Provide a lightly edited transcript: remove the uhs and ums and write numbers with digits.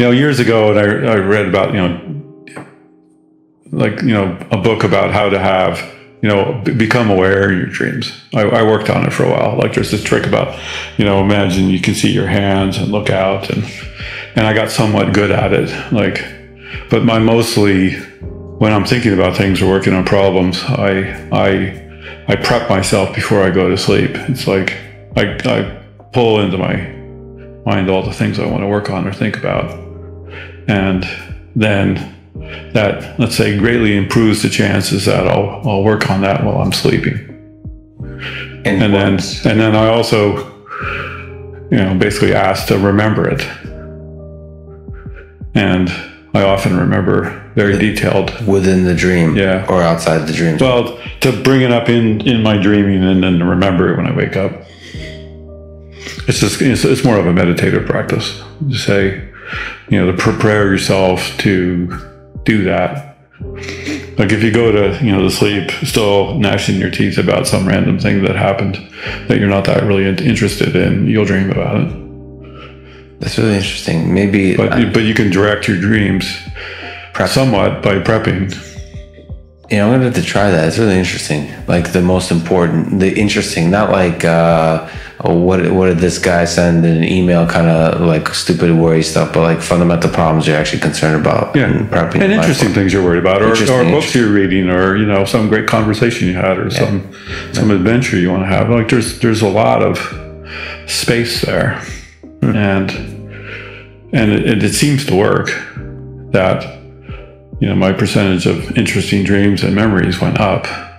You know, years ago, and I read about, a book about how to have, become aware of your dreams. I worked on it for a while. Like, there's this trick about, imagine you can see your hands and look out, and I got somewhat good at it. Like, but my mostly, when I'm thinking about things or working on problems, I prep myself before I go to sleep. It's like I pull into my mind all the things I want to work on or think about. And then that, let's say, greatly improves the chances that I'll work on that while I'm sleeping. And then I also, basically ask to remember it. And I often remember very detailed. Within the dream, yeah, or outside the dream. Well, to bring it up in my dreaming and then to remember it when I wake up. It's just, it's more of a meditative practice. To say, to prepare yourself to do that. Like, if you go to, the sleep still gnashing your teeth about some random thing that happened that you're not that really interested in, you'll dream about it. That's really interesting. Maybe, but you can direct your dreams somewhat by prepping. I'm gonna have to try that. It's really interesting. Like, the most important, not like what did this guy send in an email, kind of like stupid worry stuff, but like fundamental problems you're actually concerned about. Yeah, and interesting things you're worried about, or books you're reading, or some great conversation you had, or some adventure you want to have. Like, there's a lot of space there, and it seems to work that. My percentage of interesting dreams and memories went up